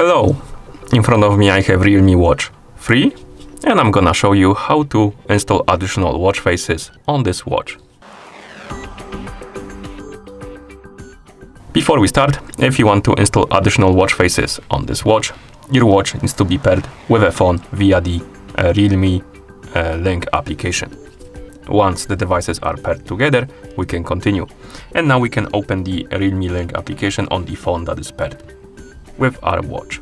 Hello! In front of me I have Realme Watch 3 and I'm gonna show you how to install additional watch faces on this watch. Before we start, if you want to install additional watch faces on this watch, your watch needs to be paired with a phone via the Realme Link application. Once the devices are paired together, we can continue. And now we can open the Realme Link application on the phone that is paired with our watch.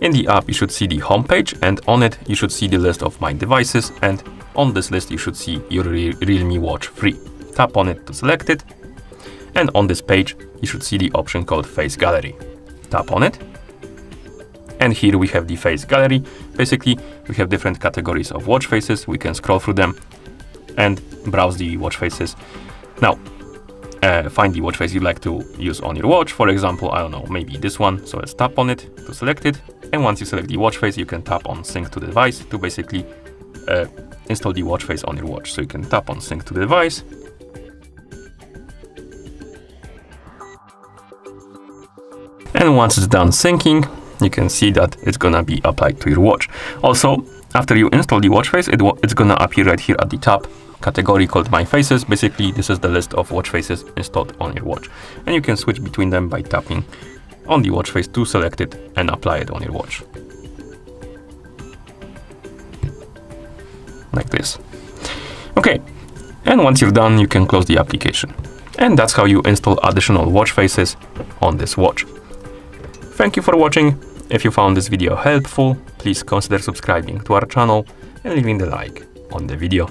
In the app, you should see the home page, and on it you should see the list of my devices, and on this list you should see your Realme Watch 3. Tap on it to select it, and on this page you should see the option called Face Gallery. Tap on it. And here we have the face gallery. Basically, we have different categories of watch faces. We can scroll through them and browse the watch faces. Now, find the watch face you'd like to use on your watch. For example, I don't know, maybe this one. So let's tap on it to select it. And once you select the watch face, you can tap on sync to the device to basically install the watch face on your watch. So you can tap on sync to the device. And once it's done syncing, you can see that it's gonna be applied to your watch. Also, after you install the watch face, it's gonna appear right here at the top category called My Faces. Basically, this is the list of watch faces installed on your watch. And you can switch between them by tapping on the watch face to select it and apply it on your watch. Like this. Okay, and once you're done, you can close the application. And that's how you install additional watch faces on this watch. Thank you for watching. If you found this video helpful, please consider subscribing to our channel and leaving the like on the video.